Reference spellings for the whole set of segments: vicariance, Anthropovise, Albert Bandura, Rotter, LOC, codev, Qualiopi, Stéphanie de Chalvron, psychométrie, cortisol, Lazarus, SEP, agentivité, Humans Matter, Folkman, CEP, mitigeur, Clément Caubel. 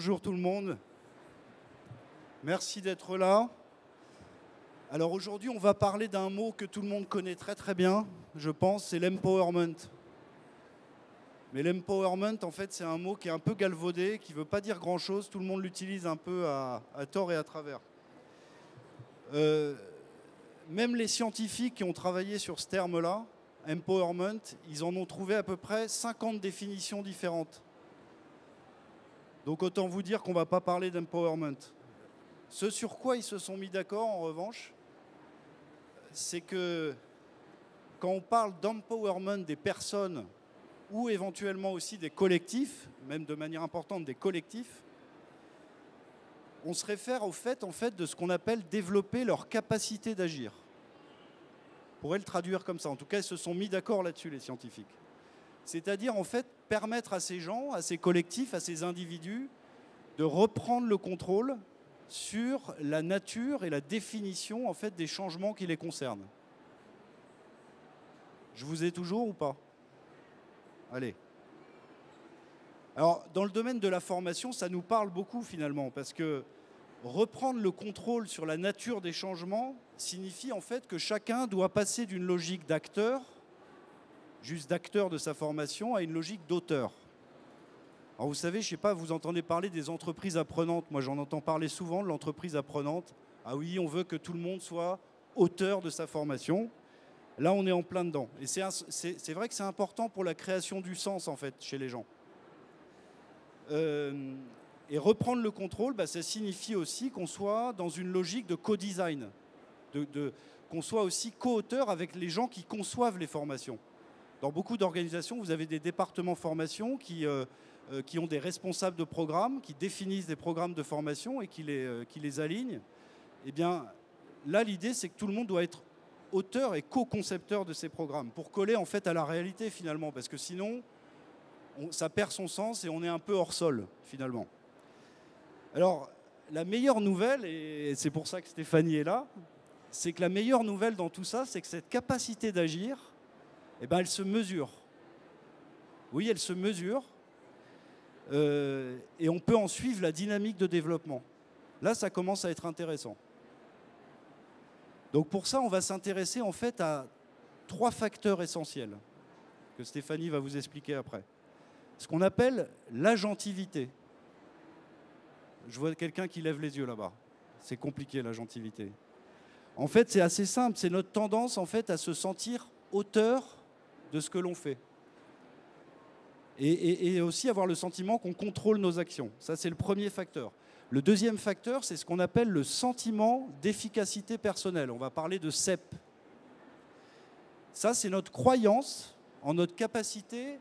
Bonjour tout le monde. Merci d'être là. Alors aujourd'hui, on va parler d'un mot que tout le monde connaît très très bien, je pense, c'est l'empowerment. Mais l'empowerment, en fait, c'est un mot qui est un peu galvaudé, qui ne veut pas dire grand-chose. Tout le monde l'utilise un peu à tort et à travers. Même les scientifiques qui ont travaillé sur ce terme-là, empowerment, ils en ont trouvé à peu près 50 définitions différentes. Donc autant vous dire qu'on ne va pas parler d'empowerment. Ce sur quoi ils se sont mis d'accord, en revanche, c'est que quand on parle d'empowerment des personnes ou éventuellement aussi des collectifs, même de manière importante des collectifs, on se réfère au fait, en fait, de ce qu'on appelle développer leur capacité d'agir. On pourrait le traduire comme ça. En tout cas, ils se sont mis d'accord là-dessus, les scientifiques. C'est-à-dire, en fait, permettre à ces gens, à ces collectifs, à ces individus, de reprendre le contrôle sur la nature et la définition, en fait, des changements qui les concernent. Je vous ai toujours ou pas ? Allez. Alors, dans le domaine de la formation, ça nous parle beaucoup, finalement, parce que reprendre le contrôle sur la nature des changements signifie, en fait, que chacun doit passer d'une logique d'acteur, juste d'acteur de sa formation, à une logique d'auteur. Alors, vous savez, je ne sais pas, vous entendez parler des entreprises apprenantes. Moi, j'en entends parler souvent de l'entreprise apprenante. Ah oui, on veut que tout le monde soit auteur de sa formation. Là, on est en plein dedans. Et c'est vrai que c'est important pour la création du sens, en fait, chez les gens. Et reprendre le contrôle, bah, ça signifie aussi qu'on soit dans une logique de co-design, qu'on soit aussi co-auteur avec les gens qui conçoivent les formations. Dans beaucoup d'organisations, vous avez des départements formation qui ont des responsables de programmes, qui définissent des programmes de formation et qui les alignent. Eh bien, là, l'idée, c'est que tout le monde doit être auteur et co-concepteur de ces programmes, pour coller en fait à la réalité finalement, parce que sinon, ça perd son sens et on est un peu hors sol finalement. Alors, la meilleure nouvelle, et c'est pour ça que Stéphanie est là, c'est que la meilleure nouvelle dans tout ça, c'est que cette capacité d'agir, eh ben, elle se mesure. Oui, elle se mesure, et on peut en suivre la dynamique de développement. Là, ça commence à être intéressant. Donc pour ça, on va s'intéresser en fait à trois facteurs essentiels que Stéphanie va vous expliquer après. Ce qu'on appelle l'agentivité. Je vois quelqu'un qui lève les yeux là-bas. C'est compliqué l'agentivité. En fait, c'est assez simple. C'est notre tendance en fait à se sentir auteur de ce que l'on fait. Et aussi avoir le sentiment qu'on contrôle nos actions. Ça, c'est le premier facteur. Le deuxième facteur, c'est ce qu'on appelle le sentiment d'efficacité personnelle. On va parler de SEP. Ça, c'est notre croyance en notre capacité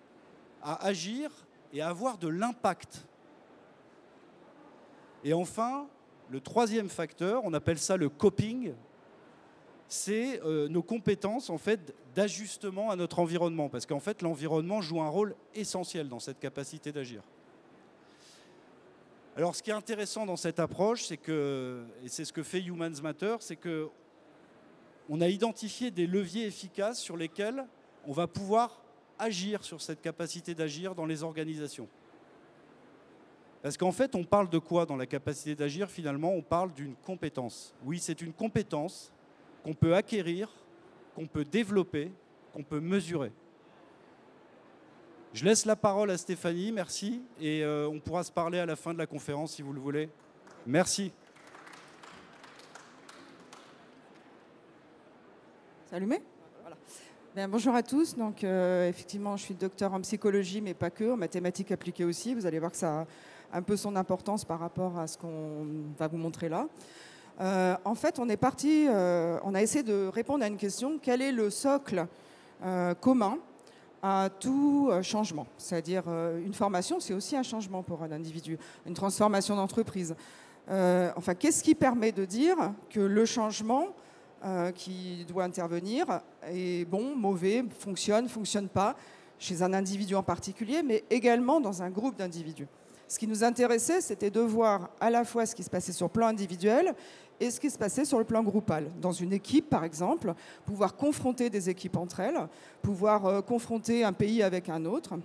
à agir et à avoir de l'impact. Et enfin, le troisième facteur, on appelle ça le coping, c'est nos compétences en fait, d'ajustement à notre environnement. Parce qu'en fait, l'environnement joue un rôle essentiel dans cette capacité d'agir. Alors, ce qui est intéressant dans cette approche, c'est que, et c'est ce que fait Humans Matter, c'est qu'on a identifié des leviers efficaces sur lesquels on va pouvoir agir sur cette capacité d'agir dans les organisations. Parce qu'en fait, on parle de quoi dans la capacité d'agir? Finalement, on parle d'une compétence. Oui, c'est une compétence qu'on peut acquérir, qu'on peut développer, qu'on peut mesurer. Je laisse la parole à Stéphanie, merci, et on pourra se parler à la fin de la conférence si vous le voulez. Merci. C'est allumé ? Voilà. Bien, bonjour à tous. Donc, effectivement, je suis docteur en psychologie, mais pas que, en mathématiques appliquées aussi. Vous allez voir que ça a un peu son importance par rapport à ce qu'on va vous montrer là. En fait, on est parti, on a essayé de répondre à une question, quel est le socle commun à tout changement, c'est-à-dire une formation, c'est aussi un changement pour un individu, une transformation d'entreprise. Enfin, qu'est-ce qui permet de dire que le changement qui doit intervenir est bon, mauvais, fonctionne, fonctionne pas, chez un individu en particulier, mais également dans un groupe d'individus. Ce qui nous intéressait, c'était de voir à la fois ce qui se passait sur le plan individuel et ce qui se passait sur le plan groupal. Dans une équipe, par exemple, pouvoir confronter des équipes entre elles, pouvoir confronter un pays avec un autre,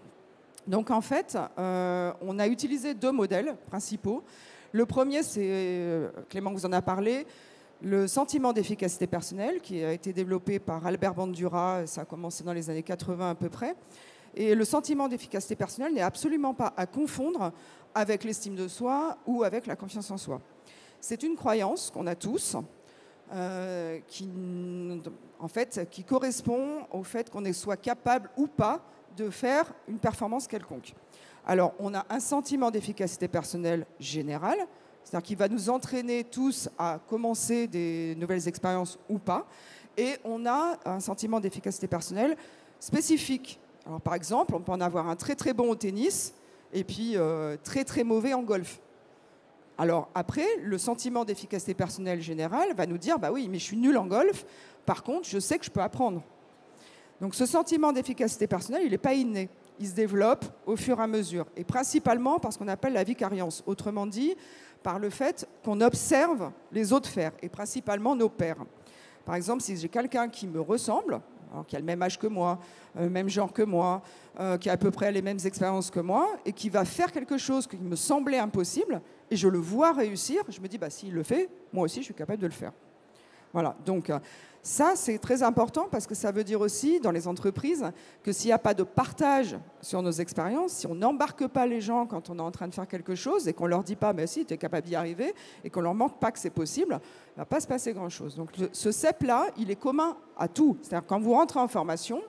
Donc en fait, on a utilisé deux modèles principaux. Le premier, c'est, Clément vous en a parlé, le sentiment d'efficacité personnelle qui a été développé par Albert Bandura, ça a commencé dans les années 80 à peu près. Et le sentiment d'efficacité personnelle n'est absolument pas à confondre avec l'estime de soi ou avec la confiance en soi. C'est une croyance qu'on a tous, qui correspond au fait qu'on soit capable ou pas de faire une performance quelconque. Alors, on a un sentiment d'efficacité personnelle générale, c'est-à-dire qu'il va nous entraîner tous à commencer des nouvelles expériences ou pas, et on a un sentiment d'efficacité personnelle spécifique. Alors, par exemple, on peut en avoir un très très bon au tennis et puis très très mauvais en golf. Alors après, le sentiment d'efficacité personnelle générale va nous dire « bah oui, mais je suis nul en golf, par contre, je sais que je peux apprendre ». Donc ce sentiment d'efficacité personnelle, il n'est pas inné, il se développe au fur et à mesure, et principalement par ce qu'on appelle la vicariance, autrement dit, par le fait qu'on observe les autres faire, et principalement nos pairs. Par exemple, si j'ai quelqu'un qui me ressemble, alors qui a le même âge que moi, le même genre que moi, qui a à peu près les mêmes expériences que moi, et qui va faire quelque chose qui me semblait impossible, et je le vois réussir, je me dis, bah, s'il le fait, moi aussi, je suis capable de le faire. Voilà, donc ça, c'est très important, parce que ça veut dire aussi, dans les entreprises, que s'il n'y a pas de partage sur nos expériences, si on n'embarque pas les gens quand on est en train de faire quelque chose, et qu'on ne leur dit pas, bah, si, tu es capable d'y arriver, et qu'on ne leur montre pas que c'est possible, il ne va pas se passer grand-chose. Donc ce CEP-là, il est commun à tout. C'est-à-dire quand vous rentrez en formation,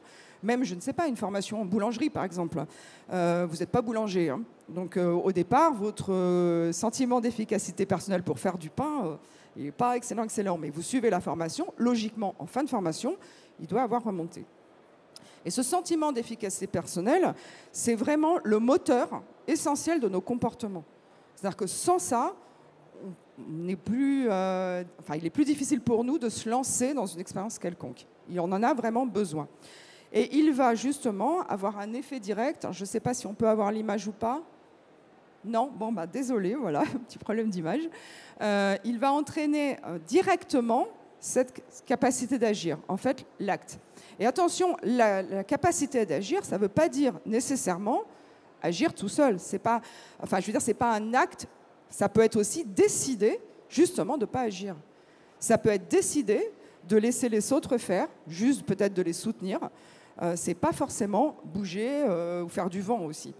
même, je ne sais pas, une formation en boulangerie, par exemple. Vous n'êtes pas boulanger. Hein. Donc, au départ, votre sentiment d'efficacité personnelle pour faire du pain, il n'est pas excellent. Mais vous suivez la formation. Logiquement, en fin de formation, il doit avoir remonté. Et ce sentiment d'efficacité personnelle, c'est vraiment le moteur essentiel de nos comportements. C'est-à-dire que sans ça, il est plus difficile pour nous de se lancer dans une expérience quelconque. Et on en a vraiment besoin. Et il va justement avoir un effet direct. Je ne sais pas si on peut avoir l'image ou pas. Non, bon, bah, désolé, voilà, petit problème d'image. Il va entraîner directement cette capacité d'agir, en fait, l'acte. Et attention, la capacité d'agir, ça ne veut pas dire nécessairement agir tout seul. C'est pas, enfin, je veux dire, ce n'est pas un acte. Ça peut être aussi décider, justement, de ne pas agir. Ça peut être décider de laisser les autres faire, juste peut-être de les soutenir. C'est pas forcément bouger ou faire du vent aussi.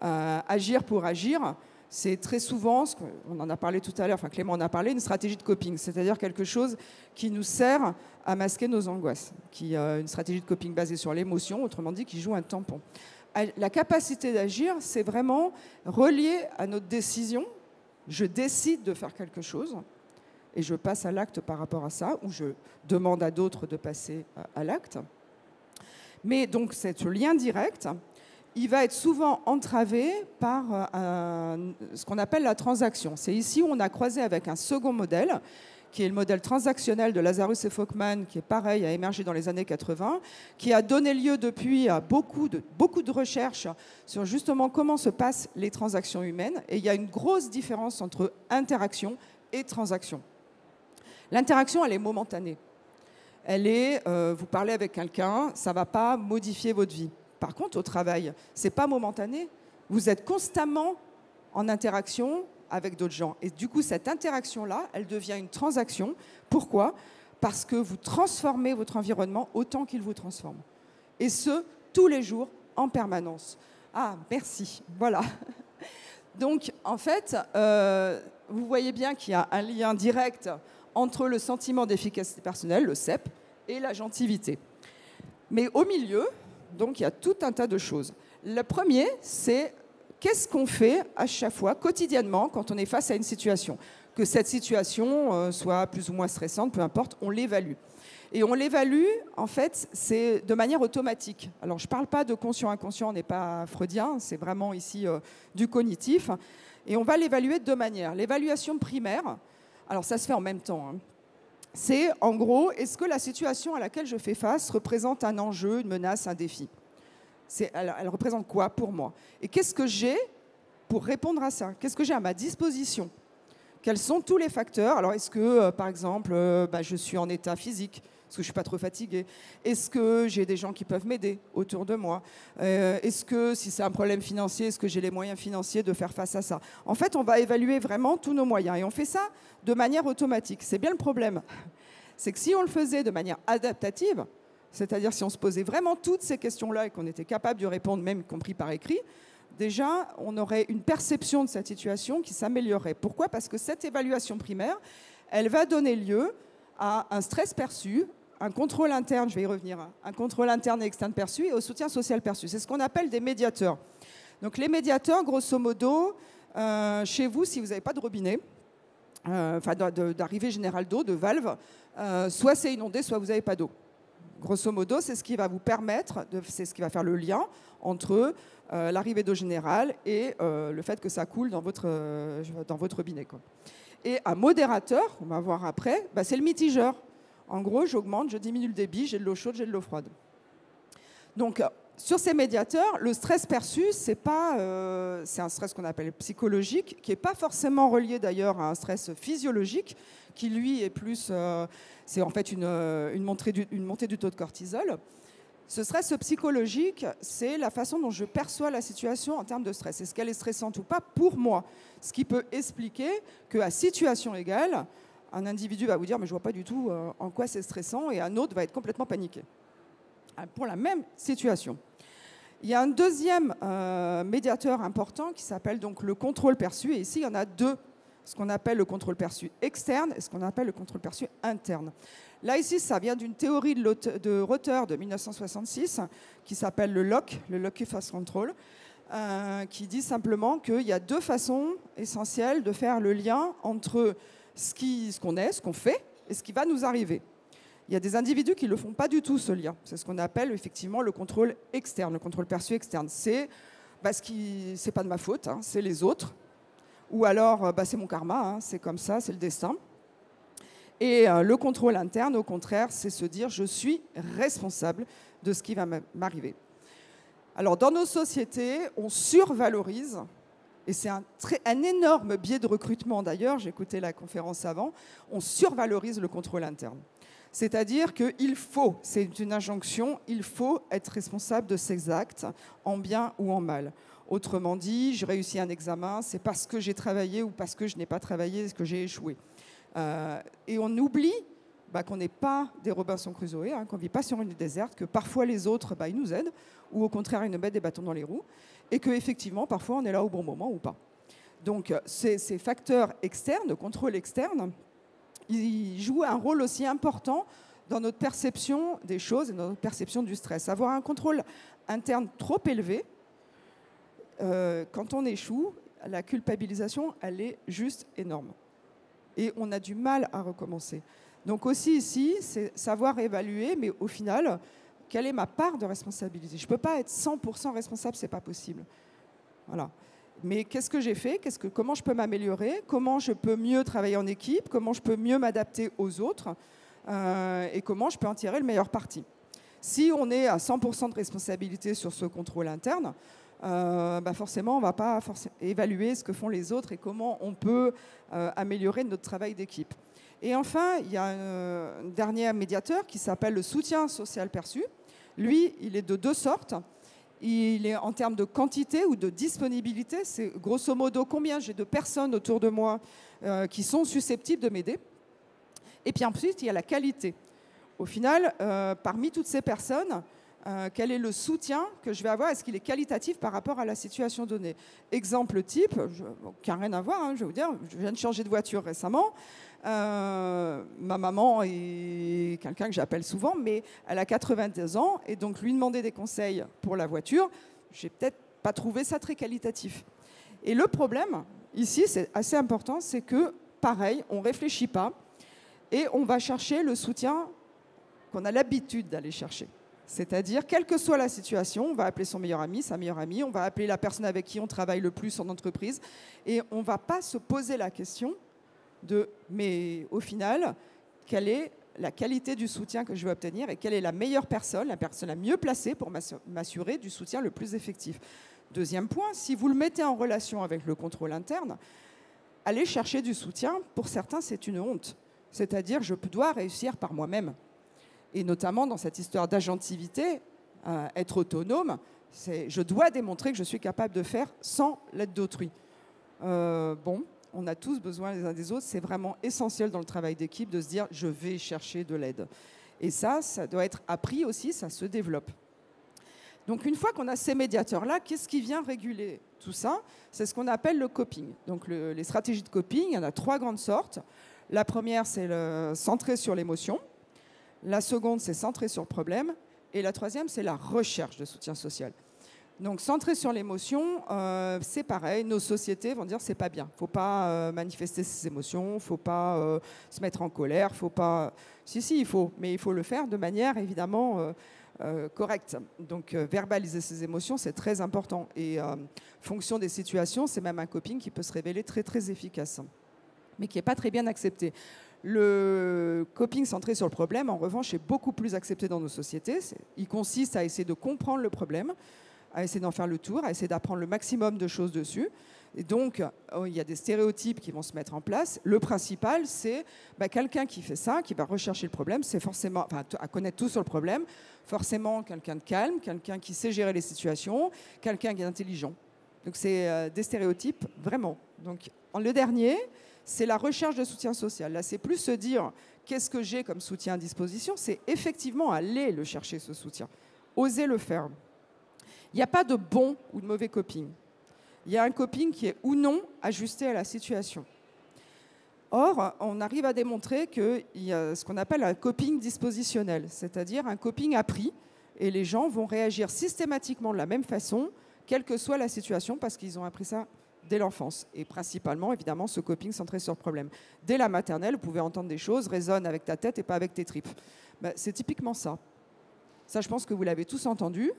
Agir pour agir, c'est très souvent, on en a parlé tout à l'heure, enfin Clément en a parlé, une stratégie de coping, c'est-à-dire quelque chose qui nous sert à masquer nos angoisses, qui une stratégie de coping basée sur l'émotion, autrement dit qui joue un tampon. La capacité d'agir, c'est vraiment relié à notre décision. Je décide de faire quelque chose et je passe à l'acte par rapport à ça, ou je demande à d'autres de passer à l'acte. Mais donc, ce lien direct, il va être souvent entravé par ce qu'on appelle la transaction. C'est ici où on a croisé avec un second modèle, qui est le modèle transactionnel de Lazarus et Folkman, qui est pareil, a émergé dans les années 80, qui a donné lieu depuis à beaucoup de recherches sur justement comment se passent les transactions humaines. Et il y a une grosse différence entre interaction et transaction. L'interaction, elle est momentanée. Elle est, vous parlez avec quelqu'un, ça ne va pas modifier votre vie. Par contre, au travail, ce n'est pas momentané. Vous êtes constamment en interaction avec d'autres gens. Et du coup, cette interaction-là, elle devient une transaction. Pourquoi ? Parce que vous transformez votre environnement autant qu'il vous transforme. Et ce, tous les jours, en permanence. Ah, merci. Voilà. Donc, en fait, vous voyez bien qu'il y a un lien direct entre le sentiment d'efficacité personnelle, le CEP, et la gentilité. Mais au milieu, donc, il y a tout un tas de choses. Le premier, c'est qu'est-ce qu'on fait à chaque fois, quotidiennement, quand on est face à une situation. Que cette situation soit plus ou moins stressante, peu importe, on l'évalue. Et on l'évalue, en fait, c'est de manière automatique. Alors, je ne parle pas de conscient-inconscient, on n'est pas freudien, c'est vraiment ici du cognitif. Et on va l'évaluer de deux manières. L'évaluation primaire, alors ça se fait en même temps, hein. C'est en gros, est-ce que la situation à laquelle je fais face représente un enjeu, une menace, un défi ? Elle représente quoi pour moi ? Et qu'est-ce que j'ai pour répondre à ça ? Qu'est-ce que j'ai à ma disposition ? Quels sont tous les facteurs? Alors, est-ce que, par exemple, je suis en état physique? Est-ce que je ne suis pas trop fatiguée? Est-ce que j'ai des gens qui peuvent m'aider autour de moi? Est-ce que, si c'est un problème financier, est-ce que j'ai les moyens financiers de faire face à ça? En fait, on va évaluer vraiment tous nos moyens. Et on fait ça de manière automatique. C'est bien le problème. C'est que si on le faisait de manière adaptative, c'est-à-dire si on se posait vraiment toutes ces questions-là et qu'on était capable d'y répondre, même y compris par écrit, déjà, on aurait une perception de cette situation qui s'améliorerait. Pourquoi? Parce que cette évaluation primaire, elle va donner lieu à un stress perçu, un contrôle interne, je vais y revenir, un contrôle interne et externe perçu, et au soutien social perçu. C'est ce qu'on appelle des médiateurs. Donc les médiateurs, grosso modo, chez vous, si vous n'avez pas de robinet, enfin d'arrivée générale d'eau, de valve, soit c'est inondé, soit vous n'avez pas d'eau. Grosso modo, c'est ce qui va vous permettre, c'est ce qui va faire le lien entre l'arrivée d'eau générale et le fait que ça coule dans votre robinet, quoi. Et un modérateur, on va voir après, c'est le mitigeur. En gros, j'augmente, je diminue le débit, j'ai de l'eau chaude, j'ai de l'eau froide. Donc, sur ces médiateurs, le stress perçu, c'est un stress qu'on appelle psychologique, qui n'est pas forcément relié d'ailleurs à un stress physiologique, qui lui est plus... c'est en fait une montée du taux de cortisol. Ce stress psychologique, c'est la façon dont je perçois la situation en termes de stress. Est-ce qu'elle est stressante ou pas pour moi? Ce qui peut expliquer qu'à situation égale, un individu va vous dire « mais je ne vois pas du tout en quoi c'est stressant » et un autre va être complètement paniqué. Pour la même situation. Il y a un deuxième médiateur important qui s'appelle donc le contrôle perçu. Et ici, il y en a deux. Ce qu'on appelle le contrôle perçu externe et ce qu'on appelle le contrôle perçu interne. Là, ici, ça vient d'une théorie de Rotter de 1966 qui s'appelle le LOC, le Lucky Fast Control, qui dit simplement qu'il y a deux façons essentielles de faire le lien entre ce qu'on est, ce qu'on fait et ce qui va nous arriver. Il y a des individus qui ne le font pas du tout, ce lien. C'est ce qu'on appelle effectivement le contrôle externe, le contrôle perçu externe. C'est ce n'est pas de ma faute, hein, c'est les autres. Ou alors, c'est mon karma, hein, c'est comme ça, c'est le destin. Et le contrôle interne, au contraire, c'est se dire « je suis responsable de ce qui va m'arriver ». Alors, dans nos sociétés, on survalorise, et c'est un énorme biais de recrutement d'ailleurs, j'écoutais la conférence avant, on survalorise le contrôle interne. C'est-à-dire qu'il faut, c'est une injonction, il faut être responsable de ses actes, en bien ou en mal. Autrement dit, je réussis un examen, c'est parce que j'ai travaillé ou parce que je n'ai pas travaillé que j'ai échoué. Et on oublie qu'on n'est pas des Robinson Crusoe, hein, qu'on ne vit pas sur une île déserte, que parfois les autres, ils nous aident, ou au contraire, ils nous mettent des bâtons dans les roues, et qu'effectivement, parfois, on est là au bon moment ou pas. Donc, ces facteurs externes, contrôle externe, ils jouent un rôle aussi important dans notre perception des choses et dans notre perception du stress. Avoir un contrôle interne trop élevé, quand on échoue, la culpabilisation, elle est juste énorme. Et on a du mal à recommencer. Donc aussi ici, c'est savoir évaluer, mais au final, quelle est ma part de responsabilité? Je ne peux pas être 100% responsable, ce n'est pas possible. Voilà. Mais qu'est-ce que j'ai fait? Comment je peux m'améliorer? Comment je peux mieux travailler en équipe? Comment je peux mieux m'adapter aux autres? Et comment je peux en tirer le meilleur parti? Si on est à 100% de responsabilité sur ce contrôle interne, forcément, on ne va pas évaluer ce que font les autres et comment on peut améliorer notre travail d'équipe. Et enfin, il y a un dernier médiateur qui s'appelle le soutien social perçu. Lui, il est de deux sortes. Il est en termes de quantité ou de disponibilité. C'est grosso modo combien j'ai de personnes autour de moi qui sont susceptibles de m'aider. Et puis ensuite, il y a la qualité. Au final, parmi toutes ces personnes, quel est le soutien que je vais avoir? Est-ce qu'il est qualitatif par rapport à la situation donnée? Exemple type, qui n'a rien à voir, hein, je vais vous dire, je viens de changer de voiture récemment. Ma maman est quelqu'un que j'appelle souvent, mais elle a 82 ans, et donc lui demander des conseils pour la voiture, je n'ai peut-être pas trouvé ça très qualitatif. Et le problème, ici, c'est assez important, c'est que, pareil, on ne réfléchit pas, et on va chercher le soutien qu'on a l'habitude d'aller chercher. C'est-à-dire, quelle que soit la situation, on va appeler son meilleur ami, sa meilleure amie, on va appeler la personne avec qui on travaille le plus en entreprise, et on ne va pas se poser la question de, mais au final, quelle est la qualité du soutien que je vais obtenir et quelle est la meilleure personne, la personne la mieux placée pour m'assurer du soutien le plus effectif. Deuxième point, si vous le mettez en relation avec le contrôle interne, aller chercher du soutien, pour certains, c'est une honte. C'est-à-dire, je dois réussir par moi-même. Et notamment dans cette histoire d'agentivité, être autonome, c'est je dois démontrer que je suis capable de faire sans l'aide d'autrui. Bon, on a tous besoin les uns des autres. C'est vraiment essentiel dans le travail d'équipe de se dire, je vais chercher de l'aide. Et ça, ça doit être appris aussi, ça se développe. Donc, une fois qu'on a ces médiateurs-là, qu'est-ce qui vient réguler tout ça? C'est ce qu'on appelle le coping. Donc, les stratégies de coping, il y en a trois grandes sortes. La première, c'est centré sur l'émotion. La seconde, c'est centré sur le problème. Et la troisième, c'est la recherche de soutien social. Donc, centré sur l'émotion, c'est pareil. Nos sociétés vont dire c'est pas bien. Il ne faut pas manifester ses émotions, il ne faut pas se mettre en colère, il ne faut pas... Si, il faut. Mais il faut le faire de manière, évidemment... correct. Donc, verbaliser ses émotions, c'est très important. Et fonction des situations, c'est même un coping qui peut se révéler très, très efficace, mais qui n'est pas très bien accepté. Le coping centré sur le problème, en revanche, est beaucoup plus accepté dans nos sociétés. Il consiste à essayer de comprendre le problème, à essayer d'en faire le tour, à essayer d'apprendre le maximum de choses dessus. Et donc, il y a des stéréotypes qui vont se mettre en place. Le principal, c'est quelqu'un qui fait ça, qui va rechercher le problème, c'est forcément, à connaître tout sur le problème, forcément quelqu'un de calme, quelqu'un qui sait gérer les situations, quelqu'un qui est intelligent. Donc, c'est des stéréotypes, vraiment. Donc, le dernier, c'est la recherche de soutien social. Là, c'est plus se dire, qu'est-ce que j'ai comme soutien à disposition? C'est effectivement aller le chercher, ce soutien. Oser le faire. Il n'y a pas de bon ou de mauvais coping. Il y a un coping qui est ou non ajusté à la situation. Or, on arrive à démontrer qu'il y a ce qu'on appelle un coping dispositionnel, c'est-à-dire un coping appris, et les gens vont réagir systématiquement de la même façon, quelle que soit la situation, parce qu'ils ont appris ça dès l'enfance. Et principalement, évidemment, ce coping centré sur le problème. Dès la maternelle, vous pouvez entendre des choses, résonne avec ta tête et pas avec tes tripes. C'est typiquement ça. Ça, je pense que vous l'avez tous entendu.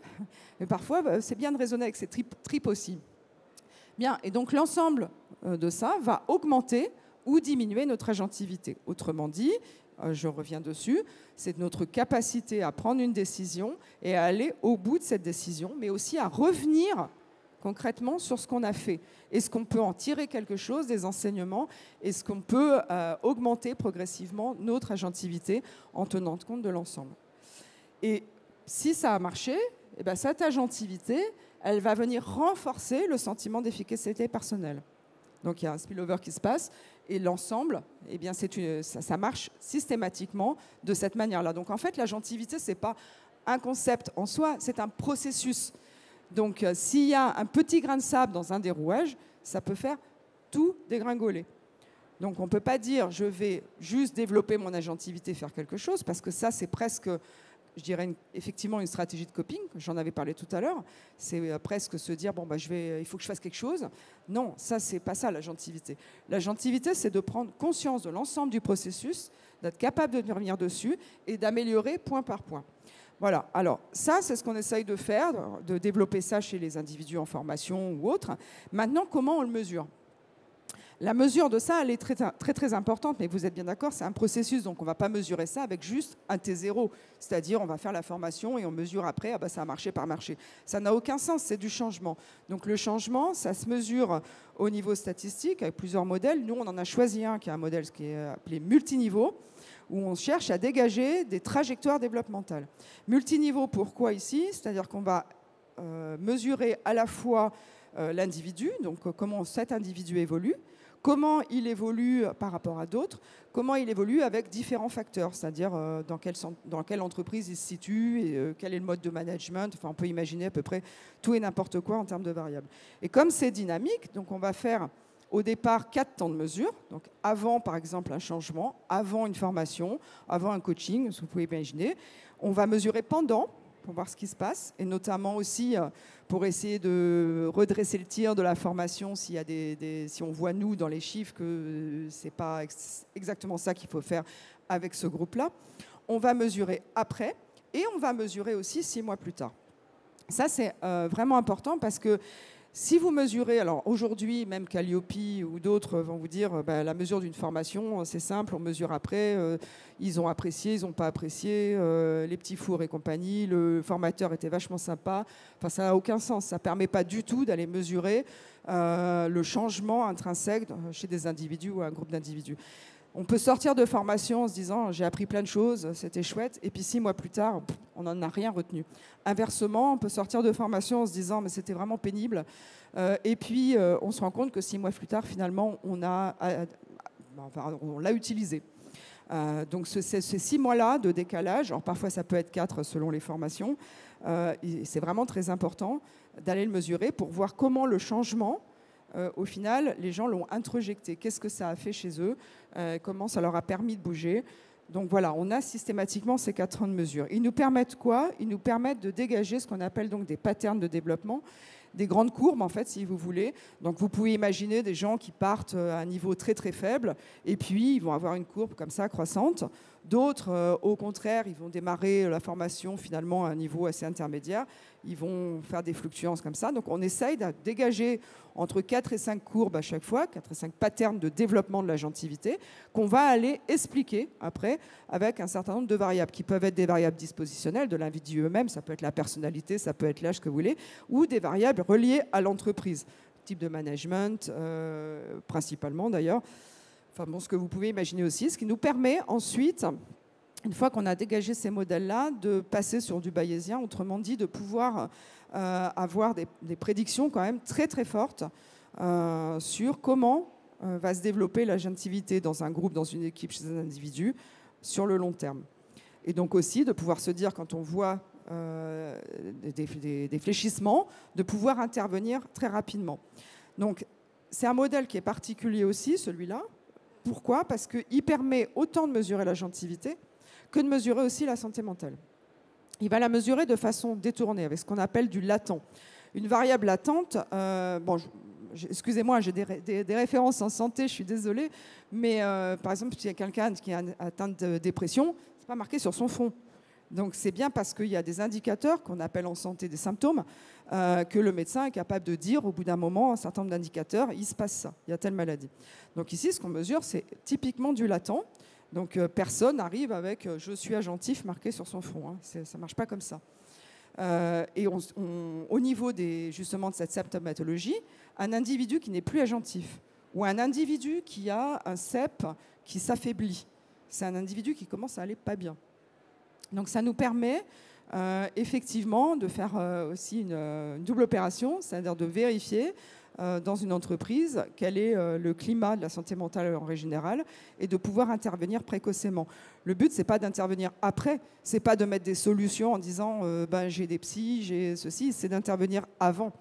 Mais parfois, c'est bien de raisonner avec ses tripes aussi. Bien, et donc l'ensemble de ça va augmenter ou diminuer notre agentivité. Autrement dit, je reviens dessus, c'est notre capacité à prendre une décision et à aller au bout de cette décision, mais aussi à revenir concrètement sur ce qu'on a fait. Est-ce qu'on peut en tirer quelque chose, des enseignements? Est-ce qu'on peut augmenter progressivement notre agentivité en tenant compte de l'ensemble? Et si ça a marché, eh bien, cette agentivité, elle va venir renforcer le sentiment d'efficacité personnelle. Donc, il y a un spillover qui se passe et l'ensemble, eh bien, ça marche systématiquement de cette manière-là. Donc, en fait, l'agentivité, ce n'est pas un concept en soi, c'est un processus. Donc, s'il y a un petit grain de sable dans un des rouages, ça peut faire tout dégringoler. Donc, on ne peut pas dire « je vais juste développer mon agentivité, faire quelque chose », parce que ça, c'est presque... Je dirais effectivement une stratégie de coping, j'en avais parlé tout à l'heure, c'est presque se dire, bon, il faut que je fasse quelque chose. Non, ça, c'est pas ça, l'agentivité. L'agentivité, c'est de prendre conscience de l'ensemble du processus, d'être capable de revenir dessus et d'améliorer point par point. Voilà, alors ça, c'est ce qu'on essaye de faire, de développer ça chez les individus en formation ou autre. Maintenant, comment on le mesure? La mesure de ça, elle est très, très, très importante, mais vous êtes bien d'accord, c'est un processus, donc on ne va pas mesurer ça avec juste un T0, c'est-à-dire on va faire la formation et on mesure après, ça a marché par marché. Ça n'a aucun sens, c'est du changement. Donc le changement, ça se mesure au niveau statistique avec plusieurs modèles. Nous, on en a choisi un qui est un modèle qui est appelé multiniveau, où on cherche à dégager des trajectoires développementales. Multiniveau, pourquoi ici? C'est-à-dire qu'on va mesurer à la fois l'individu, donc comment cet individu évolue, comment il évolue par rapport à d'autres, comment il évolue avec différents facteurs, c'est-à-dire dans quelle entreprise il se situe, et quel est le mode de management. Enfin, on peut imaginer à peu près tout et n'importe quoi en termes de variables. Et comme c'est dynamique, donc on va faire au départ 4 temps de mesure, donc avant par exemple un changement, avant une formation, avant un coaching, ce que vous pouvez imaginer. On va mesurer pendant, pour voir ce qui se passe, et notamment aussi pour essayer de redresser le tir de la formation si on voit, nous, dans les chiffres, que ce n'est pas exactement ça qu'il faut faire avec ce groupe-là. On va mesurer après, et on va mesurer aussi 6 mois plus tard. Ça, c'est vraiment important parce que Si vous mesurez, alors aujourd'hui, même Qualiopi ou d'autres vont vous dire ben, la mesure d'une formation, c'est simple, on mesure après, ils ont apprécié, ils n'ont pas apprécié, les petits fours et compagnie, le formateur était vachement sympa. Enfin, ça n'a aucun sens, ça ne permet pas du tout d'aller mesurer le changement intrinsèque chez des individus ou un groupe d'individus. On peut sortir de formation en se disant « j'ai appris plein de choses, c'était chouette », et puis 6 mois plus tard, on n'en a rien retenu. Inversement, on peut sortir de formation en se disant « mais c'était vraiment pénible », et puis on se rend compte que 6 mois plus tard, finalement, on l'a utilisé. Donc ces 6 mois-là de décalage, alors parfois ça peut être 4 selon les formations, c'est vraiment très important d'aller le mesurer pour voir comment le changement, au final, les gens l'ont introjecté. Qu'est-ce que ça a fait chez eux? Comment ça leur a permis de bouger? Donc voilà, on a systématiquement ces 4 ans de mesure. Ils nous permettent quoi? Ils nous permettent de dégager ce qu'on appelle donc des patterns de développement, des grandes courbes en fait, si vous voulez. Donc vous pouvez imaginer des gens qui partent à un niveau très très faible et puis ils vont avoir une courbe comme ça croissante. D'autres, au contraire, ils vont démarrer la formation finalement à un niveau assez intermédiaire. Ils vont faire des fluctuances comme ça. Donc on essaye de dégager entre 4 et 5 courbes à chaque fois, 4 et 5 patterns de développement de l'agentivité qu'on va aller expliquer après avec un certain nombre de variables qui peuvent être des variables dispositionnelles de l'individu eux-mêmes, ça peut être la personnalité, ça peut être l'âge que vous voulez, ou des variables reliées à l'entreprise, type de management principalement d'ailleurs. Enfin bon, ce que vous pouvez imaginer aussi, ce qui nous permet ensuite, une fois qu'on a dégagé ces modèles-là, de passer sur du bayésien, autrement dit de pouvoir avoir des prédictions quand même très très fortes sur comment va se développer l'agentivité dans un groupe, dans une équipe, chez un individu, sur le long terme. Et donc aussi de pouvoir se dire, quand on voit des fléchissements, de pouvoir intervenir très rapidement. Donc c'est un modèle qui est particulier aussi, celui-là. Pourquoi? Parce qu'il permet autant de mesurer l'agentivité que de mesurer aussi la santé mentale. Il va la mesurer de façon détournée, avec ce qu'on appelle du latent. Une variable latente, bon, excusez-moi, j'ai des références en santé, je suis désolée, mais par exemple, s'il y a quelqu'un qui est atteint de dépression, ce n'est pas marqué sur son front. Donc c'est bien parce qu'il y a des indicateurs, qu'on appelle en santé des symptômes, que le médecin est capable de dire au bout d'un moment, un certain nombre d'indicateurs, il se passe ça, il y a telle maladie. Donc ici, ce qu'on mesure, c'est typiquement du latent. Donc personne n'arrive avec « je suis agentif » marqué sur son front. Hein. Ça ne marche pas comme ça. Et au niveau justement de cette symptomatologie, un individu qui n'est plus agentif ou un individu qui a un CEP qui s'affaiblit, c'est un individu qui commence à aller pas bien. Donc ça nous permet effectivement de faire aussi une double opération, c'est-à-dire de vérifier dans une entreprise quel est le climat de la santé mentale en règle générale et de pouvoir intervenir précocement. Le but, ce n'est pas d'intervenir après, ce n'est pas de mettre des solutions en disant ben, j'ai des psys, j'ai ceci, c'est d'intervenir avant.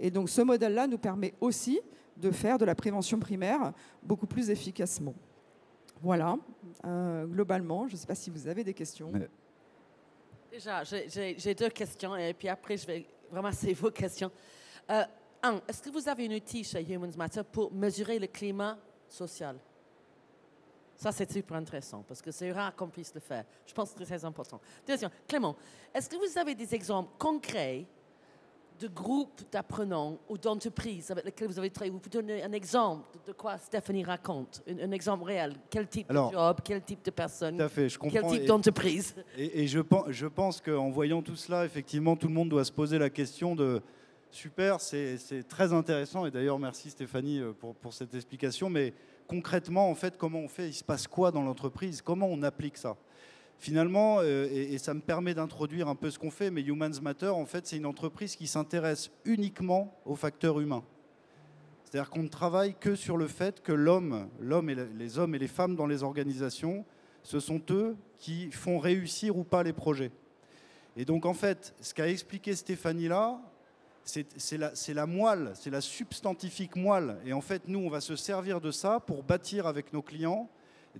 Et donc ce modèle-là nous permet aussi de faire de la prévention primaire beaucoup plus efficacement. Voilà, globalement, je ne sais pas si vous avez des questions. Déjà, j'ai 2 questions et puis après, je vais ramasser vos questions. Un, est-ce que vous avez un outil chez Humans Matter pour mesurer le climat social? Ça, c'est super intéressant parce que c'est rare qu'on puisse le faire. Je pense que c'est très important. Deuxième, Clément, est-ce que vous avez des exemples concrets de groupes d'apprenants ou d'entreprises avec lesquelles vous avez travaillé? Vous pouvez donner un exemple de quoi Stéphanie raconte, un exemple réel. Quel type de job, quel type de personne, tout à fait, je comprends, quel type d'entreprise? Et je pense qu'en voyant tout cela, effectivement, tout le monde doit se poser la question de « super, c'est très intéressant ». Et d'ailleurs, merci Stéphanie pour cette explication. Mais concrètement, en fait, comment on fait? Il se passe quoi dans l'entreprise? Comment on applique ça? Finalement, et ça me permet d'introduire un peu ce qu'on fait, mais Humans Matter, en fait, c'est une entreprise qui s'intéresse uniquement aux facteurs humains. C'est-à-dire qu'on ne travaille que sur le fait que les hommes et les femmes dans les organisations, ce sont eux qui font réussir ou pas les projets. Et donc, en fait, ce qu'a expliqué Stéphanie là, c'est la moelle, c'est la substantifique moelle. Et en fait, nous, on va se servir de ça pour bâtir avec nos clients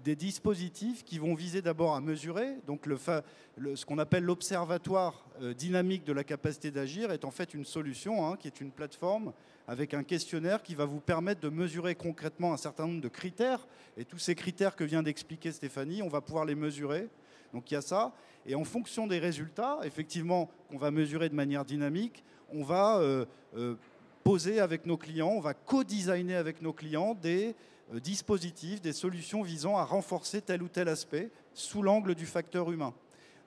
des dispositifs qui vont viser d'abord à mesurer. Donc ce qu'on appelle l'observatoire dynamique de la capacité d'agir est en fait une solution qui est une plateforme avec un questionnaire qui va vous permettre de mesurer concrètement un certain nombre de critères. Et tous ces critères que vient d'expliquer Stéphanie, on va pouvoir les mesurer. Donc il y a ça. Et en fonction des résultats, effectivement, qu'on va mesurer de manière dynamique, on va poser avec nos clients, on va co-designer avec nos clients des dispositifs, des solutions visant à renforcer tel ou tel aspect sous l'angle du facteur humain.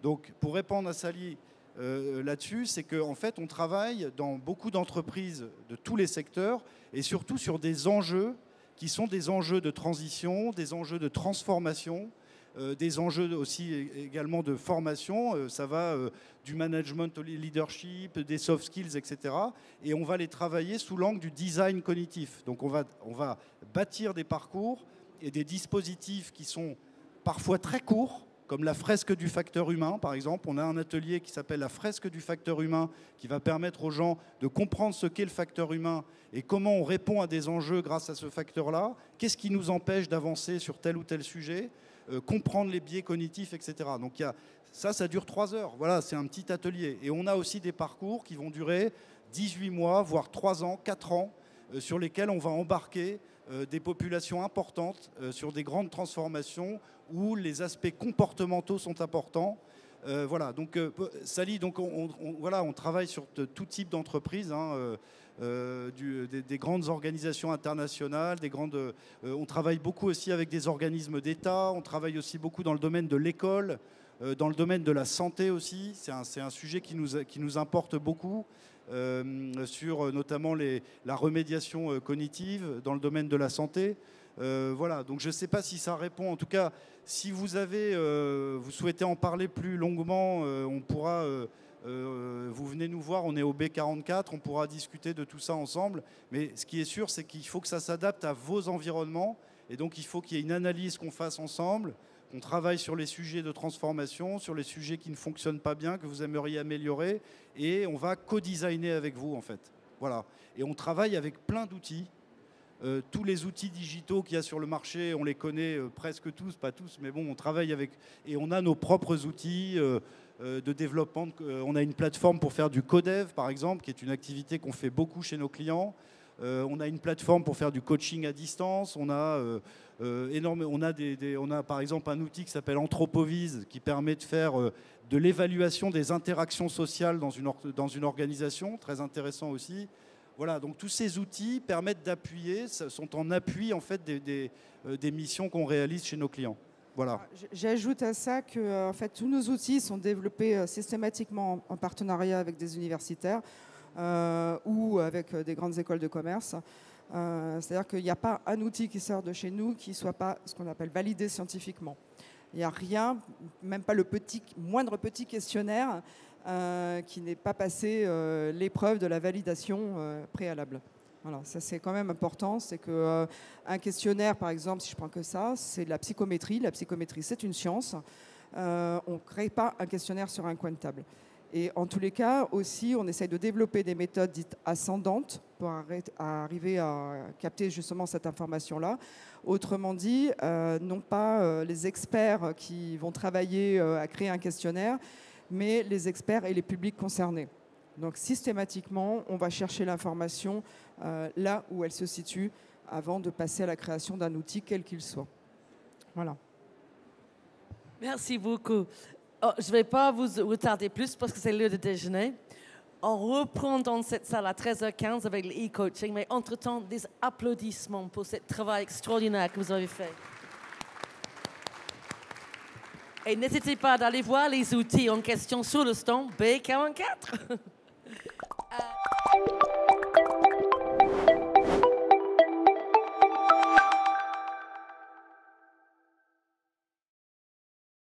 Donc, pour répondre à Sally là-dessus, c'est qu'en fait, on travaille dans beaucoup d'entreprises de tous les secteurs et surtout sur des enjeux qui sont des enjeux de transition, des enjeux de transformation, des enjeux aussi également de formation. Ça va du management au leadership, des soft skills, etc. Et on va les travailler sous l'angle du design cognitif. Donc on va bâtir des parcours et des dispositifs qui sont parfois très courts, comme la fresque du facteur humain, par exemple. On a un atelier qui s'appelle la fresque du facteur humain, qui va permettre aux gens de comprendre ce qu'est le facteur humain et comment on répond à des enjeux grâce à ce facteur-là. Qu'est-ce qui nous empêche d'avancer sur tel ou tel sujet, comprendre les biais cognitifs, etc. Donc ça dure 3 heures. Voilà, c'est un petit atelier. Et on a aussi des parcours qui vont durer 18 mois, voire 3 ans, 4 ans, sur lesquels on va embarquer des populations importantes sur des grandes transformations où les aspects comportementaux sont importants. Voilà, donc Sally, donc on travaille sur tout type d'entreprise, hein, des grandes organisations internationales, des grandes. On travaille beaucoup aussi avec des organismes d'État, on travaille aussi beaucoup dans le domaine de l'école, dans le domaine de la santé aussi. C'est un sujet qui nous importe beaucoup. Sur notamment la remédiation cognitive dans le domaine de la santé. Voilà, donc je ne sais pas si ça répond. En tout cas, si vous souhaitez en parler plus longuement, on pourra, vous venez nous voir, on est au B44, on pourra discuter de tout ça ensemble. Mais ce qui est sûr, c'est qu'il faut que ça s'adapte à vos environnements. Et donc, il faut qu'il y ait une analyse qu'on fasse ensemble, qu'on travaille sur les sujets de transformation, sur les sujets qui ne fonctionnent pas bien, que vous aimeriez améliorer, et on va co-designer avec vous, en fait. Voilà. Et on travaille avec plein d'outils. Tous les outils digitaux qu'il y a sur le marché, on les connaît presque tous, pas tous, mais bon, on travaille avec... Et on a nos propres outils de développement. On a une plateforme pour faire du codev, par exemple, qui est une activité qu'on fait beaucoup chez nos clients. On a une plateforme pour faire du coaching à distance. On a, on a par exemple un outil qui s'appelle Anthropovise qui permet de faire de l'évaluation des interactions sociales dans une organisation, très intéressant aussi. Voilà, donc tous ces outils permettent d'appuyer, sont en appui en fait des missions qu'on réalise chez nos clients. Voilà. J'ajoute à ça que en fait, tous nos outils sont développés systématiquement en partenariat avec des universitaires. Ou avec des grandes écoles de commerce. C'est-à-dire qu'il n'y a pas un outil qui sort de chez nous qui ne soit pas ce qu'on appelle validé scientifiquement. Il n'y a rien, même pas le moindre petit questionnaire qui n'ait pas passé l'épreuve de la validation préalable. Voilà, ça c'est quand même important, c'est qu'un questionnaire, par exemple, si je prends que ça, c'est de la psychométrie. La psychométrie, c'est une science. On ne crée pas un questionnaire sur un coin de table. Et en tous les cas, aussi, on essaye de développer des méthodes dites ascendantes pour arriver à capter justement cette information-là. Autrement dit, non pas les experts qui vont travailler à créer un questionnaire, mais les experts et les publics concernés. Donc systématiquement, on va chercher l'information là où elle se situe avant de passer à la création d'un outil, quel qu'il soit. Voilà. Merci beaucoup. Oh, je ne vais pas vous retarder plus parce que c'est l'heure de déjeuner. On reprend dans cette salle à 13h15 avec le e-coaching, mais entre-temps, des applaudissements pour ce travail extraordinaire que vous avez fait. Et n'hésitez pas d'aller voir les outils en question sur le stand B44.